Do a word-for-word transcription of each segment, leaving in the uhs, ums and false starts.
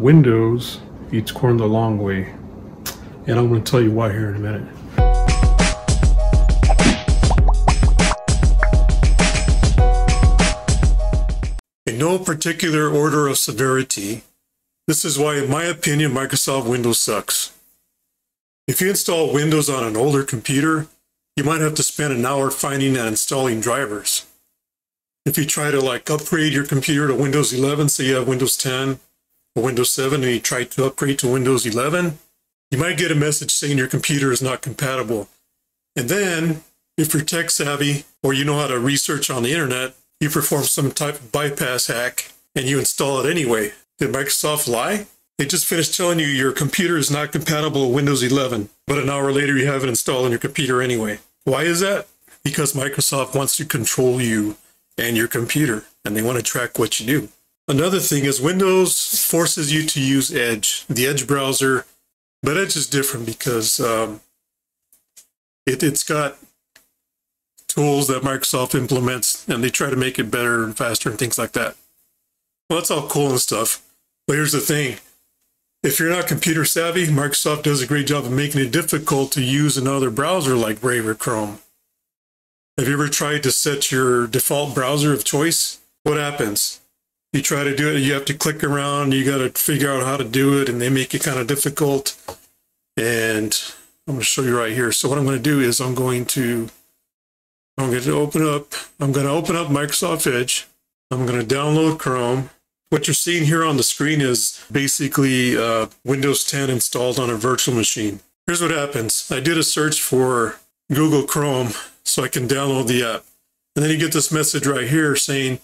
Windows eats corn the long way, and I'm going to tell you why here in a minute. In no particular order of severity, this is why, in my opinion, Microsoft Windows sucks. If you install Windows on an older computer, you might have to spend an hour finding and installing drivers. If you try to like upgrade your computer to Windows eleven, say you have Windows ten or Windows seven, and you try to upgrade to Windows eleven, you might get a message saying your computer is not compatible. And then, if you're tech savvy or you know how to research on the internet, you perform some type of bypass hack and you install it anyway. Did Microsoft lie? They just finished telling you your computer is not compatible with Windows eleven, but an hour later you have it installed on your computer anyway. Why is that? Because Microsoft wants to control you and your computer, and they want to track what you do. Another thing is Windows forces you to use Edge, the Edge browser, but Edge is different because um, it, it's got tools that Microsoft implements, and they try to make it better and faster and things like that. Well, that's all cool and stuff, but here's the thing. If you're not computer savvy, Microsoft does a great job of making it difficult to use another browser like Brave or Chrome. Have you ever tried to set your default browser of choice? What happens? You try to do it, you have to click around, you got to figure out how to do it, and they make it kind of difficult. And I'm going to show you right here. So what I'm going to do is I'm going to, I'm going to open up, I'm going to open up Microsoft Edge. I'm going to download Chrome. What you're seeing here on the screen is basically uh, Windows ten installed on a virtual machine. Here's what happens. I did a search for Google Chrome so I can download the app. And then you get this message right here saying,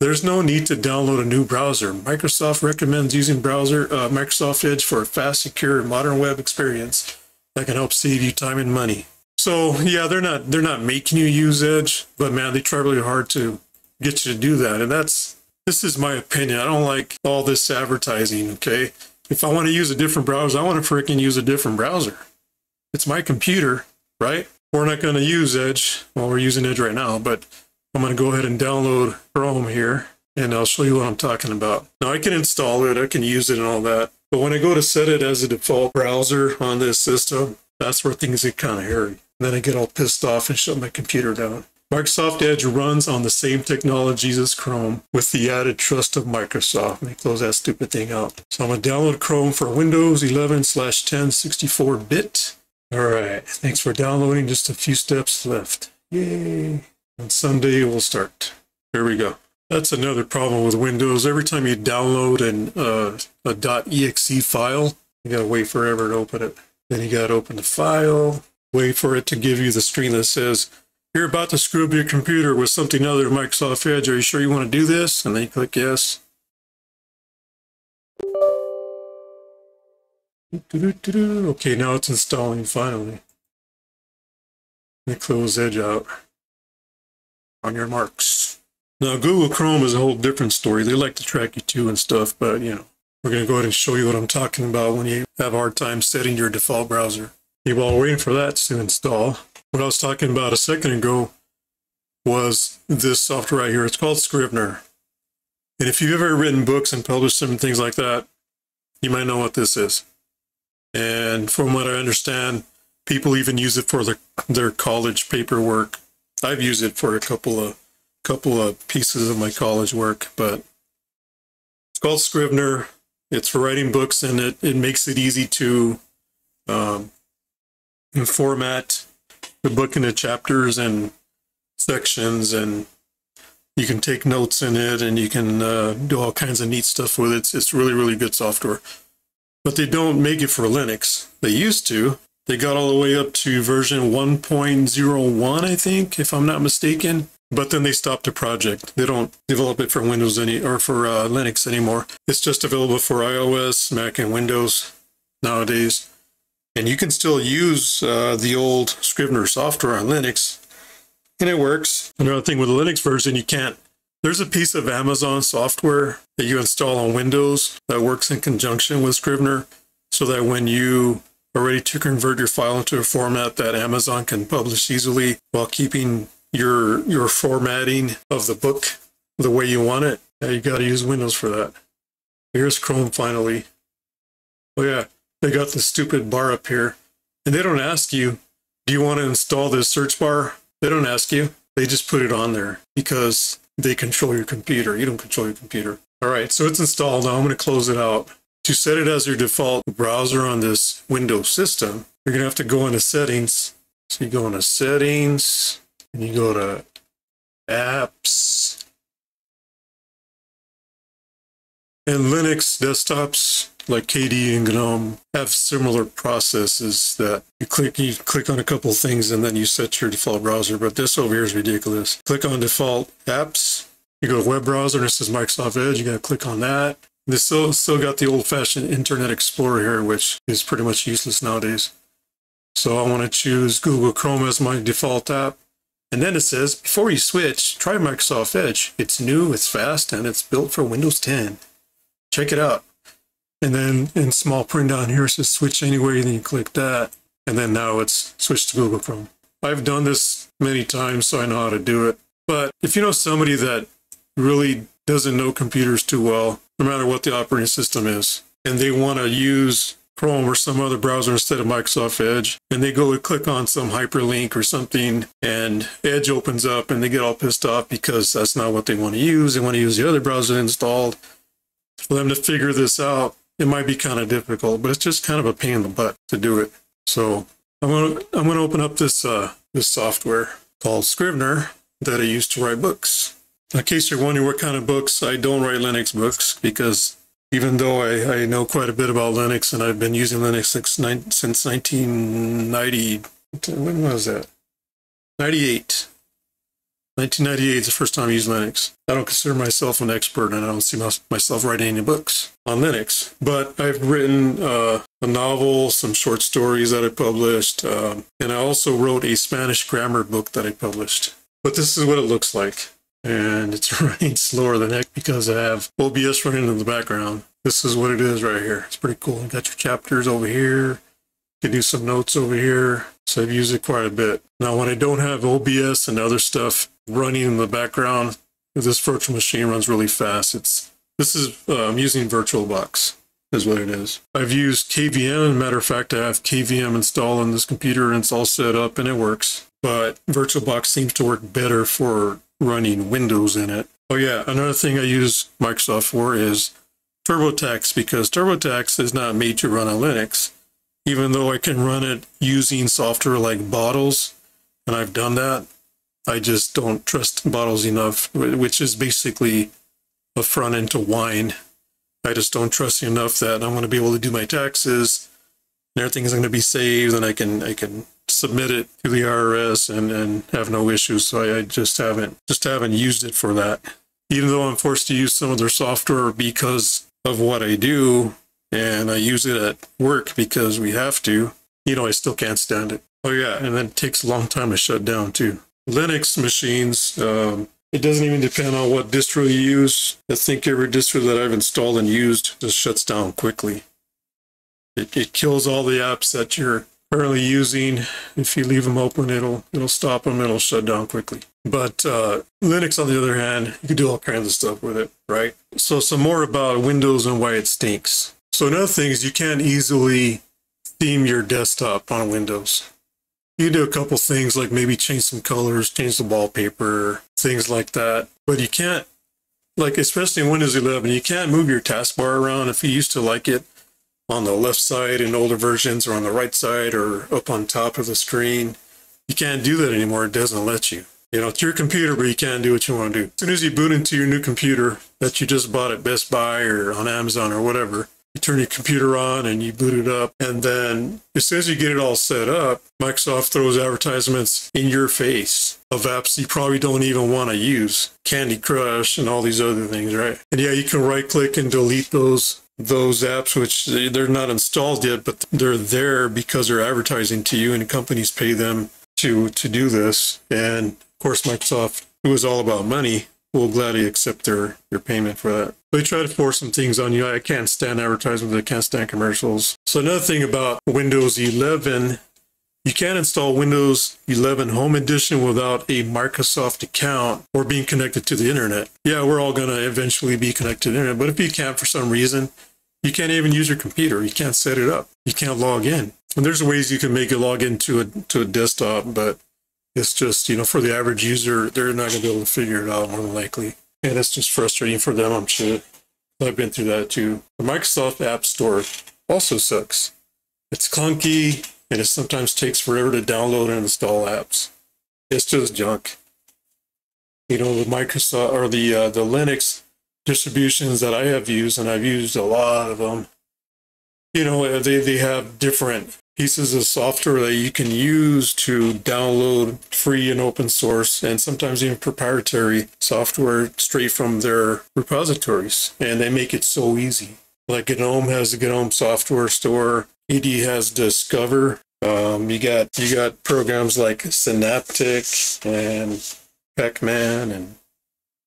there's no need to download a new browser. Microsoft recommends using browser uh, Microsoft Edge for a fast, secure, and modern web experience that can help save you time and money. So yeah, they're not, they're not making you use Edge, but man, they try really hard to get you to do that. And that's, this is my opinion. I don't like all this advertising, okay? If I want to use a different browser, I want to freaking use a different browser. It's my computer, right? We're not going to use Edge. Well, we're using Edge right now, but I'm going to go ahead and download Chrome here, and I'll show you what I'm talking about. Now, I can install it. I can use it and all that, but when I go to set it as a default browser on this system, that's where things get kind of hairy. And then I get all pissed off and shut my computer down. Microsoft Edge runs on the same technologies as Chrome with the added trust of Microsoft. Let me close that stupid thing out. So I'm going to download Chrome for Windows eleven slash ten sixty-four bit. All right. Thanks for downloading. Just a few steps left. Yay. And someday we'll start. Here we go. That's another problem with Windows. Every time you download an, uh, a .exe file, you got to wait forever to open it. Then you got to open the file, wait for it to give you the screen that says, you're about to screw up your computer with something other than Microsoft Edge. Are you sure you want to do this? And then you click yes. Okay, now it's installing finally. Let me close Edge out. On your marks. Now, Google Chrome is a whole different story. They like to track you too and stuff, but you know, we're going to go ahead and show you what I'm talking about when you have a hard time setting your default browser. You're all waiting for that to install. What I was talking about a second ago was this software right here. It's called Scrivener. And if you've ever written books and published them and things like that, you might know what this is. And from what I understand, people even use it for their, their college paperwork. I've used it for a couple of, couple of pieces of my college work, but it's called Scrivener. It's for writing books, and it, it makes it easy to um, format the book into chapters and sections, and you can take notes in it, and you can uh, do all kinds of neat stuff with it. It's, it's really, really good software. But they don't make it for Linux. They used to. They got all the way up to version one point oh one, I think, if I'm not mistaken. But then they stopped the project. They don't develop it for Windows any or for uh, Linux anymore. It's just available for iOS, Mac, and Windows nowadays. And you can still use uh, the old Scrivener software on Linux, and it works. Another thing with the Linux version, you can't. There's a piece of Amazon software that you install on Windows that works in conjunction with Scrivener, so that when you are ready to convert your file into a format that Amazon can publish easily while keeping your, your formatting of the book the way you want it, you got to use Windows for that. Here's Chrome finally. Oh yeah, they got the stupid bar up here. And they don't ask you, do you want to install this search bar? They don't ask you. They just put it on there because they control your computer. You don't control your computer. All right, so it's installed. Now I'm going to close it out. To set it as your default browser on this Windows system, you're going to have to go into Settings. So you go into Settings, and you go to Apps, and Linux desktops like K D E and GNOME have similar processes that you click, you click on a couple things and then you set your default browser, but this over here is ridiculous. Click on Default Apps, you go to Web Browser, and it says Microsoft Edge, you gotta click on that. This still, still got the old-fashioned Internet Explorer here, which is pretty much useless nowadays. So I wanna choose Google Chrome as my default app. And then it says, before you switch, try Microsoft Edge. It's new, it's fast, and it's built for Windows ten. Check it out. And then in small print down here, it says switch anyway, and then you click that. And then now it's switched to Google Chrome. I've done this many times, so I know how to do it. But if you know somebody that really doesn't know computers too well, no matter what the operating system is, and they want to use Chrome or some other browser instead of Microsoft Edge, and they go and click on some hyperlink or something, and Edge opens up, and they get all pissed off because that's not what they want to use. They want to use the other browser installed. For them to figure this out, it might be kind of difficult, but it's just kind of a pain in the butt to do it. So I'm gonna I'm gonna open up this uh, this software called Scrivener that I use to write books. In case you're wondering what kind of books, I don't write Linux books because even though I, I know quite a bit about Linux, and I've been using Linux since, since nineteen ninety, when was that? ninety-eight. nineteen ninety-eight is the first time I used Linux. I don't consider myself an expert, and I don't see myself writing any books on Linux. But I've written uh, a novel, some short stories that I published, um, and I also wrote a Spanish grammar book that I published. But this is what it looks like. And it's running slower than heck because I have O B S running in the background. This is what it is right here. It's pretty cool. You got your chapters over here. You can do some notes over here. So I've used it quite a bit. Now, when I don't have O B S and other stuff running in the background, this virtual machine runs really fast. It's this is uh, I'm using VirtualBox is what it is. I've used K V M. As a matter of fact, I have K V M installed on this computer, and it's all set up and it works. But VirtualBox seems to work better for running Windows in it. Oh yeah, another thing I use Microsoft for is TurboTax, because TurboTax is not made to run on Linux, even though I can run it using software like Bottles, and I've done that. I just don't trust Bottles enough, which is basically a front end to Wine. I just don't trust you enough that I'm going to be able to do my taxes, and everything's going to be saved, and I can I can submit it to the I R S and, and have no issues. So I, I just haven't just haven't used it for that. Even though I'm forced to use some of their software because of what I do, and I use it at work because we have to, you know, I still can't stand it. Oh yeah, and then it takes a long time to shut down too. Linux machines, um, it doesn't even depend on what distro you use. I think every distro that I've installed and used just shuts down quickly. It, it kills all the apps that you're currently using. If you leave them open, it'll it'll stop them, it'll shut down quickly. But uh, Linux, on the other hand, you can do all kinds of stuff with it, right? So some more about Windows and why it stinks. So another thing is you can't easily theme your desktop on Windows. You do a couple things like maybe change some colors, change the wallpaper, things like that. But you can't, like especially in Windows eleven, you can't move your taskbar around if you used to like it on the left side in older versions, or on the right side, or up on top of the screen. You can't do that anymore. It doesn't let you. You know, it's your computer, but you can't do what you want to do. As soon as you boot into your new computer that you just bought at Best Buy or on Amazon or whatever, you turn your computer on and you boot it up, and then as soon as you get it all set up, Microsoft throws advertisements in your face of apps you probably don't even want to use. Candy Crush and all these other things, right? And yeah, you can right-click and delete those those apps, which they're not installed yet, but they're there because they're advertising to you, and companies pay them to to do this. And of course, Microsoft, who is all about money, will gladly accept their their payment for that. They try to force some things on you. I can't stand advertisements. I can't stand commercials. So another thing about Windows eleven, you can't install Windows eleven Home Edition without a Microsoft account or being connected to the internet. Yeah, we're all going to eventually be connected to the internet, but if you can't for some reason, You can't even use your computer. You can't set it up. You can't log in. And there's ways you can make it log into a, to a desktop, but it's just, you know, for the average user, they're not going to be able to figure it out more than likely. And that's just frustrating for them, I'm sure. I've been through that too. The Microsoft App Store also sucks. It's clunky, and it sometimes takes forever to download and install apps. It's just junk. You know, the Microsoft or the uh, the Linux distributions that I have used, and I've used a lot of them, you know, they, they have different pieces of software that you can use to download free and open source, and sometimes even proprietary software straight from their repositories. And they make it so easy. Like GNOME has the GNOME software store. K D E has Discover. Um, you got you got programs like Synaptic and Pac-Man and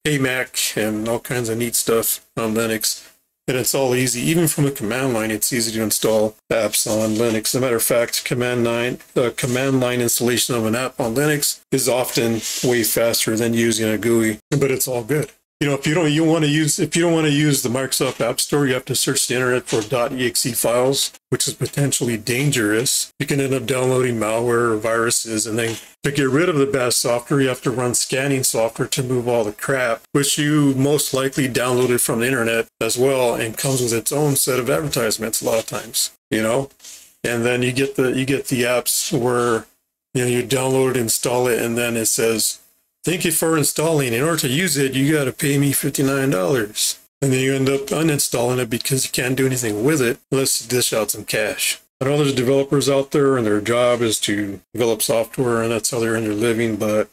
A M A C and all kinds of neat stuff on Linux. And it's all easy. Even from a command line, it's easy to install apps on Linux. As a matter of fact, command line, the command line installation of an app on Linux is often way faster than using a G U I. But it's all good. You know, if you don't you want to use if you don't want to use the Microsoft App Store, you have to search the internet for .exe files, which is potentially dangerous. You can end up downloading malware or viruses, and then to get rid of the bad software, you have to run scanning software to move all the crap, which you most likely downloaded from the internet as well, and comes with its own set of advertisements a lot of times, you know. And then you get the you get the apps where, you know, you download it, install it, and then it says, "Thank you for installing. In order to use it, you got to pay me fifty-nine dollars. And then you end up uninstalling it because you can't do anything with it unless you dish out some cash. I know there's developers out there, and their job is to develop software, and that's how they're in their living. But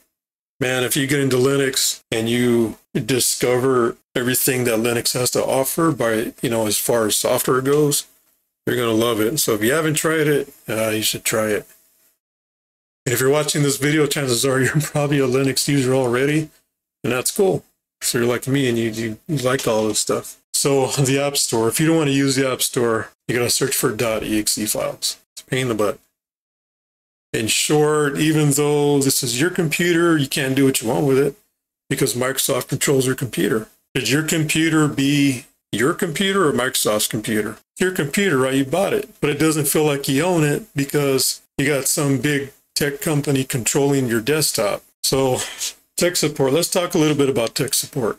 man, if you get into Linux and you discover everything that Linux has to offer, by, you know, as far as software goes, you're going to love it. So if you haven't tried it, uh, you should try it. And if you're watching this video, chances are you're probably a Linux user already, and that's cool. So you're like me, and you, you, you like all this stuff. So the App Store, if you don't want to use the App Store, you're going to search for .exe files. It's a pain in the butt. In short, even though this is your computer, you can't do what you want with it because Microsoft controls your computer. Should your computer be your computer or Microsoft's computer? Your computer, right? You bought it, but it doesn't feel like you own it because you got some big tech company controlling your desktop. So tech support, let's talk a little bit about tech support.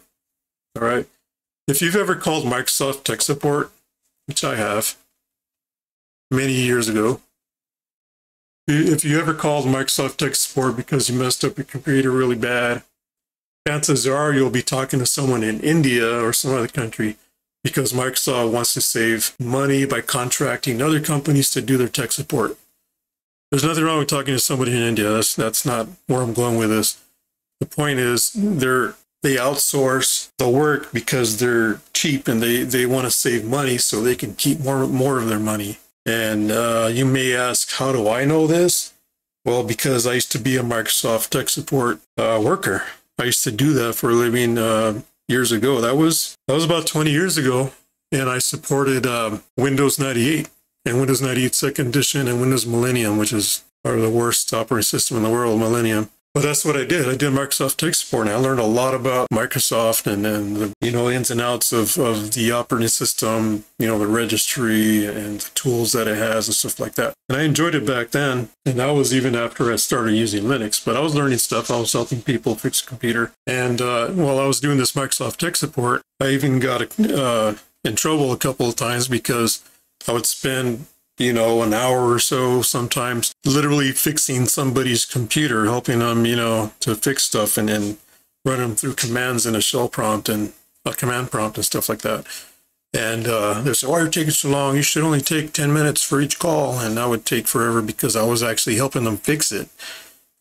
All right. If you've ever called Microsoft tech support, which I have many years ago, if you ever called Microsoft tech support because you messed up your computer really bad, chances are you'll be talking to someone in India or some other country because Microsoft wants to save money by contracting other companies to do their tech support. There's nothing wrong with talking to somebody in India. That's, that's not where I'm going with this. The point is they're, they outsource the work because they're cheap and they, they want to save money so they can keep more, more of their money. And uh, you may ask, how do I know this? Well, because I used to be a Microsoft tech support uh, worker. I used to do that for a living uh, years ago. That was, that was about twenty years ago. And I supported um, Windows ninety-eight. And Windows ninety-eight second edition and Windows Millennium, which is probably the worst operating system in the world, Millennium. But that's what I did. I did Microsoft tech support, and I learned a lot about Microsoft and, and the, you know, ins and outs of, of the operating system, you know, the registry and the tools that it has and stuff like that. And I enjoyed it back then. And that was even after I started using Linux, but I was learning stuff. I was helping people fix a computer. And uh, while I was doing this Microsoft tech support, I even got a, uh, in trouble a couple of times because I would spend, you know, an hour or so sometimes literally fixing somebody's computer, helping them, you know, to fix stuff and then run them through commands in a shell prompt and a command prompt and stuff like that. And uh, they said, "Why are you taking so long? You should only take ten minutes for each call." And that would take forever because I was actually helping them fix it.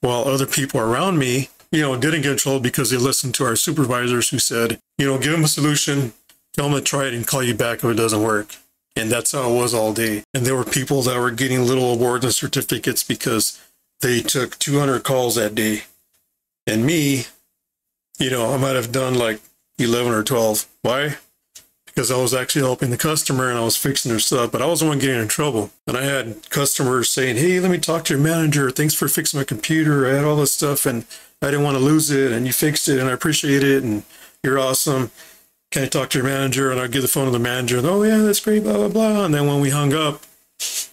While other people around me, you know, didn't get in trouble because they listened to our supervisors who said, you know, give them a solution, tell them to try it and call you back if it doesn't work. And that's how it was all day. And there were people that were getting little awards and certificates because they took two hundred calls that day. And me, you know, I might have done like eleven or twelve. Why? Because I was actually helping the customer and I was fixing their stuff, but I was the one getting in trouble. And I had customers saying, "Hey, let me talk to your manager. Thanks for fixing my computer. I had all this stuff and I didn't want to lose it. And you fixed it and I appreciate it. And you're awesome. can I talk to your manager? And I'd get the phone to the manager, and, oh yeah, that's great, blah, blah, blah. And then when we hung up,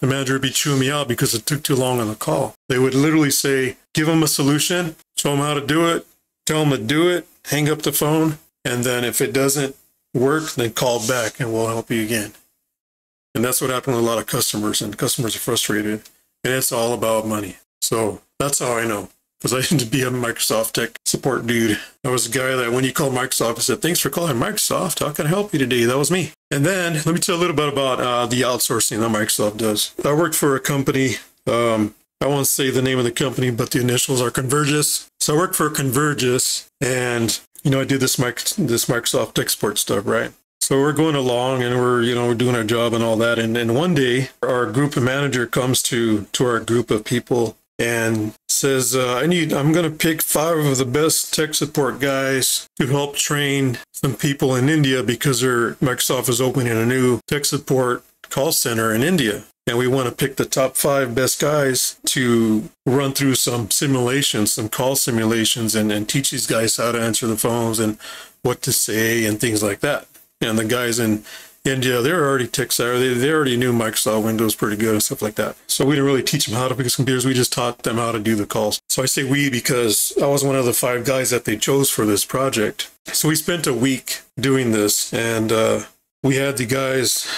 the manager would be chewing me out because it took too long on the call. They would literally say, give them a solution, show them how to do it, tell them to do it, hang up the phone, and then if it doesn't work, then call back and we'll help you again. And that's what happened with a lot of customers, and customers are frustrated, and it's all about money. So that's how I know, because I used to be a Microsoft tech support dude. I was a guy that when you called Microsoft, I said, thanks for calling Microsoft. How can I help you today? That was me. And then let me tell a little bit about uh, the outsourcing that Microsoft does. I worked for a company. Um, I won't say the name of the company, but the initials are Convergys. So I worked for Convergys, and you know, I did this, mic this Microsoft tech support stuff, right? So we're going along and we're, you know, we're doing our job and all that. And then one day our group manager comes to, to our group of people and says, uh, I need, I'm going to pick five of the best tech support guys to help train some people in India because they're, Microsoft is opening a new tech support call center in India. And we want to pick the top five best guys to run through some simulations, some call simulations, and, and teach these guys how to answer the phones and what to say and things like that. And the guys in India, they're already tech savvy. They, they already knew Microsoft Windows pretty good and stuff like that. So we didn't really teach them how to fix computers. We just taught them how to do the calls. So I say we because I was one of the five guys that they chose for this project. So we spent a week doing this, and uh, we had the guys,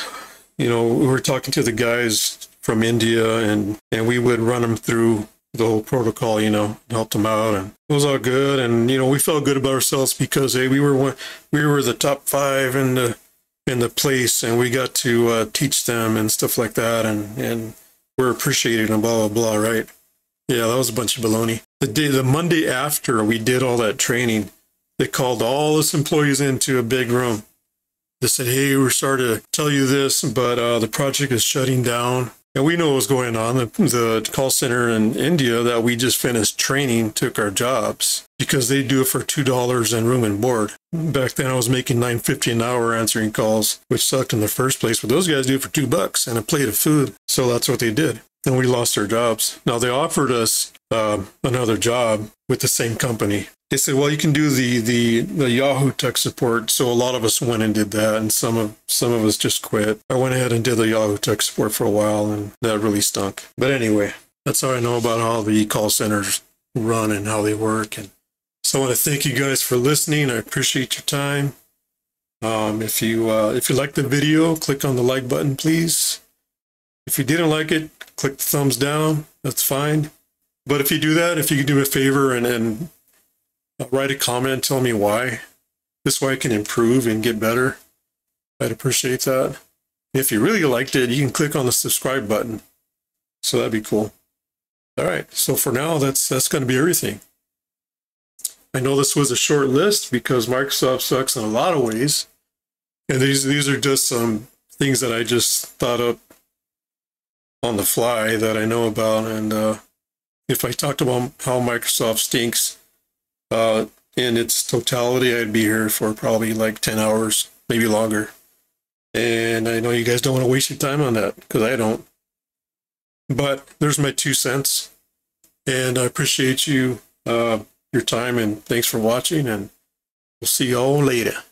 you know, we were talking to the guys from India, and, and we would run them through the whole protocol, you know, helped them out, and it was all good. And, you know, we felt good about ourselves because, hey, we were one, we were the top five in the, in the place, and we got to uh, teach them and stuff like that. And, and we're appreciated and blah, blah, blah, right? Yeah, that was a bunch of baloney. The day, the Monday after we did all that training, they called all us employees into a big room. They said, hey, we're sorry to tell you this, but uh, the project is shutting down. And we know what was going on. The, the call center in India that we just finished training took our jobs because they do it for two dollars in room and board. Back then, I was making nine fifty an hour answering calls, which sucked in the first place. But those guys do it for two bucks and a plate of food. So that's what they did. And we lost our jobs. Now, they offered us uh, another job with the same company. They said, well, you can do the, the, the Yahoo tech support. So a lot of us went and did that. And some of, some of us just quit. I went ahead and did the Yahoo tech support for a while, and that really stunk. But anyway, that's how I know about how the call centers run and how they work. And so I want to thank you guys for listening. I appreciate your time. Um, if you, uh, if you liked the video, click on the like button, please. If you didn't like it, click the thumbs down. That's fine. But if you do that, if you could do me a favor and, and Uh, write a comment, tell me why. This way I can improve and get better. I'd appreciate that. If you really liked it, you can click on the subscribe button. So that'd be cool. All right. So for now, that's that's going to be everything. I know this was a short list because Microsoft sucks in a lot of ways. And these, these are just some things that I just thought up on the fly that I know about. And uh, if I talked about how Microsoft stinks Uh, in its totality, I'd be here for probably like ten hours, maybe longer. And I know you guys don't want to waste your time on that, because I don't. But there's my two cents. And I appreciate you, uh, your time, and thanks for watching, and we'll see y'all later.